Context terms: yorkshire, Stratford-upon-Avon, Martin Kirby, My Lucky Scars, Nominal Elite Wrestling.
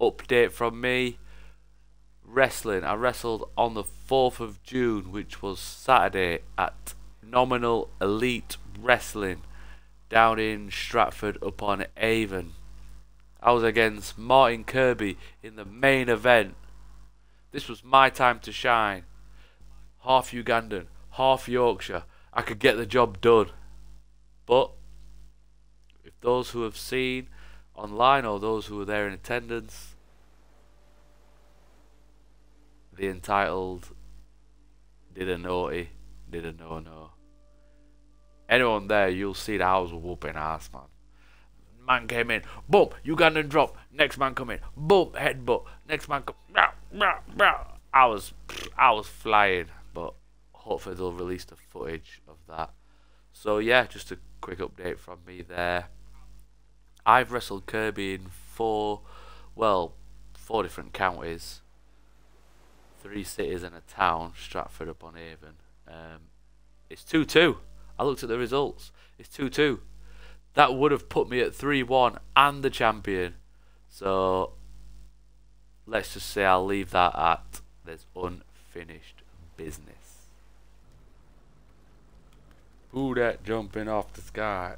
update from me. Wrestling. I wrestled on the 4th of June, which was Saturday, at Nominal Elite Wrestling down in Stratford-upon-Avon. I was against Martin Kirby in the main event. This was my time to shine. Half Ugandan, half Yorkshire. I could get the job done. But if those who have seen online or those who were there in attendance, the entitled did a naughty, did a no-no. Anyone there, you'll see that I was whooping ass, man. Man came in, boom, Ugandan drop, next man come in, boom, headbutt, next man come, I was flying, but hopefully they'll release the footage of that. So yeah, just a quick update from me there. I've wrestled Kirby in four different counties, 3 cities and a town, Stratford-upon-Avon. It's 2-2. I looked at the results. It's 2-2. That would have put me at 3-1 and the champion. So let's just say I'll leave that at there's unfinished business. Who that jumping off the sky?